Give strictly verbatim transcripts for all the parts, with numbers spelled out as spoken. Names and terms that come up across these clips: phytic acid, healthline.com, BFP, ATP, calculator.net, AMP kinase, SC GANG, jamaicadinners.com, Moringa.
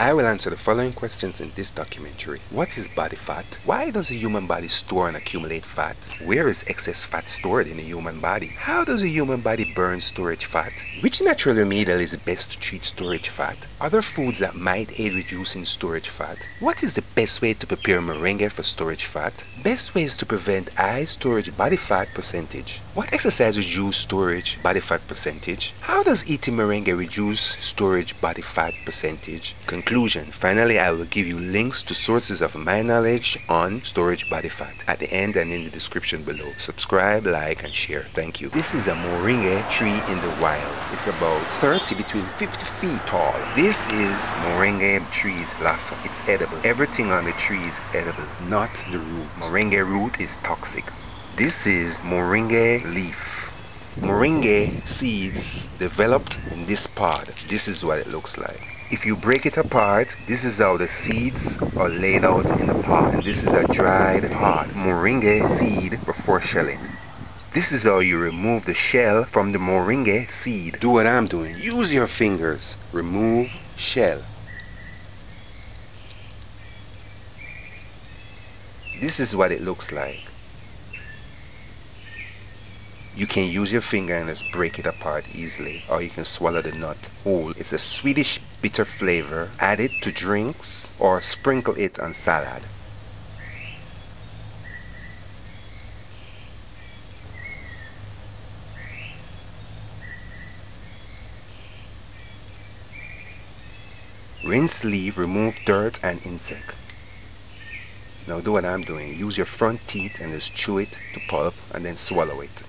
I will answer the following questions in this documentary. What is body fat? Why does the human body store and accumulate fat? Where is excess fat stored in the human body? How does the human body burn storage fat? Which natural remedial is best to treat storage fat? Other foods that might aid reducing storage fat? What is the best way to prepare moringa for storage fat? Best ways to prevent high storage body fat percentage? What exercise reduces storage body fat percentage? How does eating moringa reduce storage body fat percentage? Conclusion. Finally, I will give you links to sources of my knowledge on storage body fat at the end and in the description below. Subscribe, like, and share. Thank you. This is a moringa tree in the wild. It's about thirty between fifty feet tall. This is moringa tree's lasso. It's edible. Everything on the tree is edible, not the root. Moringa root is toxic. This is moringa leaf. Moringa seeds developed in this pod. This is what it looks like. If you break it apart, this is how the seeds are laid out in the pod. And this is a dried pod. Moringa seed before shelling. This is how you remove the shell from the moringa seed. Do what I'm doing. Use your fingers. Remove shell. This is what it looks like. You can use your finger and just break it apart easily, or you can swallow the nut whole. It's a Swedish bitter flavor. Add it to drinks or sprinkle it on salad. Rinse leaf, remove dirt and insect. Now do what I'm doing. Use your front teeth and just chew it to pulp and then swallow it.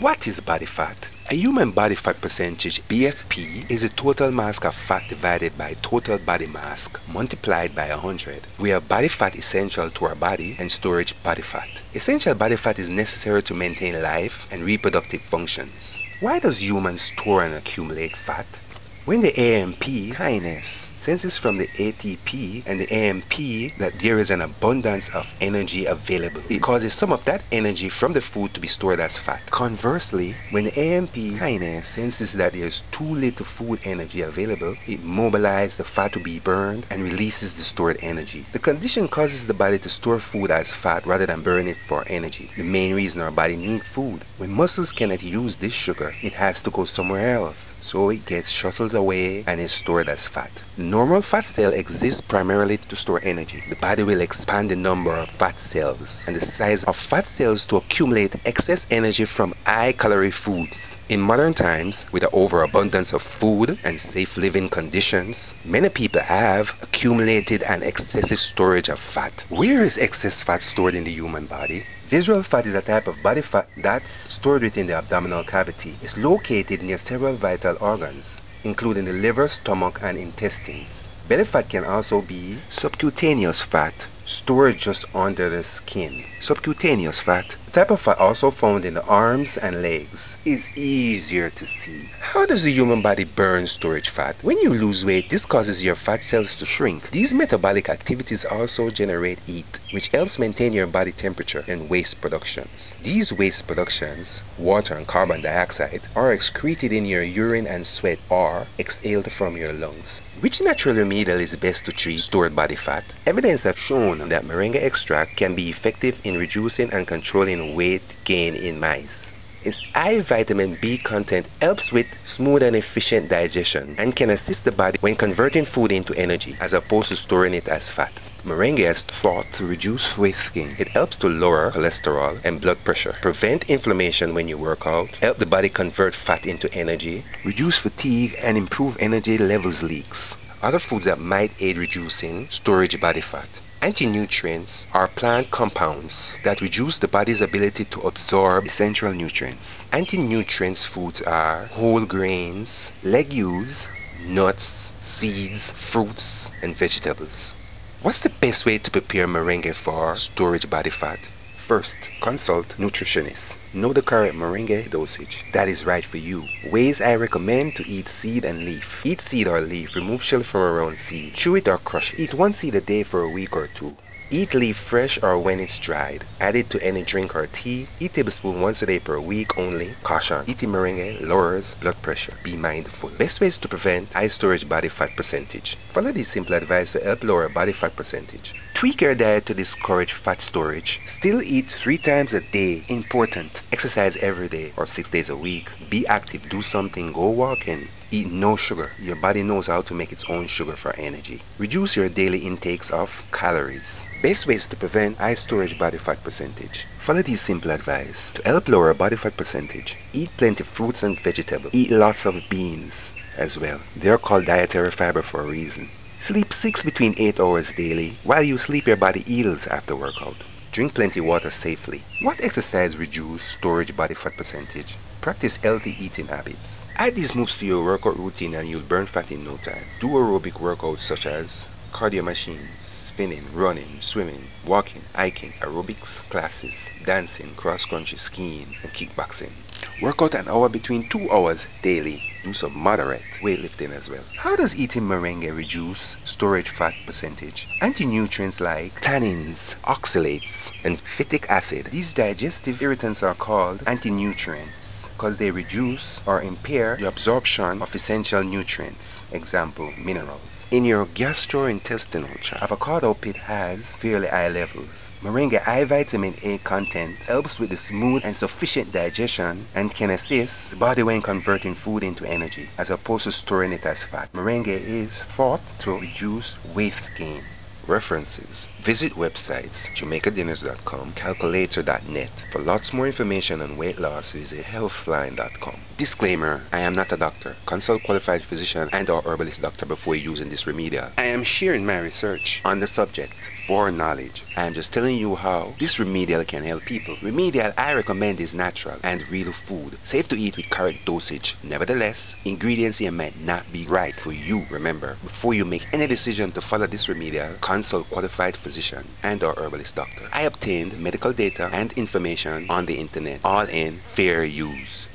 What is body fat? A human body fat percentage, B F P, is the total mass of fat divided by total body mass multiplied by one hundred. We have body fat essential to our body and storage body fat. Essential body fat is necessary to maintain life and reproductive functions. Why does humans store and accumulate fat? When the A M P kinase senses from the A T P and the A M P that there is an abundance of energy available, it causes some of that energy from the food to be stored as fat. Conversely, when the A M P kinase senses that there is too little food energy available, it mobilizes the fat to be burned and releases the stored energy. The condition causes the body to store food as fat rather than burn it for energy. The main reason our body needs food. When muscles cannot use this sugar, it has to go somewhere else, so it gets shuttled away and is stored as fat. Normal fat cell exists primarily to store energy. The body will expand the number of fat cells and the size of fat cells to accumulate excess energy from high-calorie foods. In modern times, with an overabundance of food and safe living conditions, many people have accumulated an excessive storage of fat. Where is excess fat stored in the human body? Visceral fat is a type of body fat that's stored within the abdominal cavity. It's located near several vital organs, including the liver, stomach, and intestines. Belly fat can also be subcutaneous fat, stored just under the skin. Subcutaneous fat, a type of fat also found in the arms and legs, is easier to see. How does the human body burn storage fat? When you lose weight, this causes your fat cells to shrink. These metabolic activities also generate heat, which helps maintain your body temperature and waste productions. These waste productions, water and carbon dioxide, are excreted in your urine and sweat or exhaled from your lungs. Which natural remedial is best to treat stored body fat? Evidence has shown that moringa extract can be effective in reducing and controlling weight gain in mice. Its high vitamin B content helps with smooth and efficient digestion and can assist the body when converting food into energy as opposed to storing it as fat. Moringa is thought to reduce weight gain. It helps to lower cholesterol and blood pressure, prevent inflammation when you work out, help the body convert fat into energy, reduce fatigue, and improve energy levels leaks. Other foods that might aid reducing storage body fat. Anti-nutrients are plant compounds that reduce the body's ability to absorb essential nutrients. Anti-nutrients foods are whole grains, legumes, nuts, seeds, fruits, and vegetables. What's the best way to prepare moringa for storage body fat? First, consult nutritionists. Know the correct moringa dosage that is right for you. Ways I recommend to eat seed and leaf. Eat seed or leaf, remove shell from around seed, chew it or crush it. Eat one seed a day for a week or two. Eat leaf fresh or when it's dried. Add it to any drink or tea. Eat a tablespoon once a day per week only. Caution: eating moringa lowers blood pressure. Be mindful. Best ways to prevent high storage body fat percentage. Follow this simple advice to help lower body fat percentage. Tweak your diet to discourage fat storage. Still eat three times a day. Important. Exercise every day or six days a week. Be active. Do something. Go walking. Eat no sugar. Your body knows how to make its own sugar for energy. Reduce your daily intakes of calories. Best ways to prevent high storage body fat percentage. Follow these simple advice to help lower body fat percentage. Eat plenty of fruits and vegetables. Eat lots of beans as well. They are called dietary fiber for a reason. Sleep six between eight hours daily. While you sleep, your body heals after workout. Drink plenty water safely. What exercise reduce storage body fat percentage? Practice healthy eating habits. Add these moves to your workout routine and you'll burn fat in no time. Do aerobic workouts such as cardio machines, spinning, running, swimming, walking, hiking, aerobics classes, dancing, cross-country skiing, and kickboxing. Work out an hour between two hours daily. Do some moderate weightlifting as well. How does eating moringa reduce storage fat percentage? Anti-nutrients like tannins, oxalates, and phytic acid. These digestive irritants are called anti-nutrients because they reduce or impair the absorption of essential nutrients, example, minerals. In your gastrointestinal tract, avocado pit has fairly high levels. Moringa high vitamin A content helps with the smooth and sufficient digestion and can assist the body when converting food into energy as opposed to storing it as fat. Moringa is thought to reduce weight gain. References. Visit websites jamaica dinners dot com, calculator dot net. For lots more information on weight loss, visit healthline dot com. Disclaimer: I am not a doctor. Consult qualified physician and or herbalist doctor before using this remedial. I am sharing my research on the subject for knowledge. I am just telling you how this remedial can help people. Remedial I recommend is natural and real food. Safe to eat with correct dosage. Nevertheless, ingredients here might not be right for you. Remember, before you make any decision to follow this remedial, consult qualified physician and or herbalist doctor. I obtained medical data and information on the internet, all in fair use.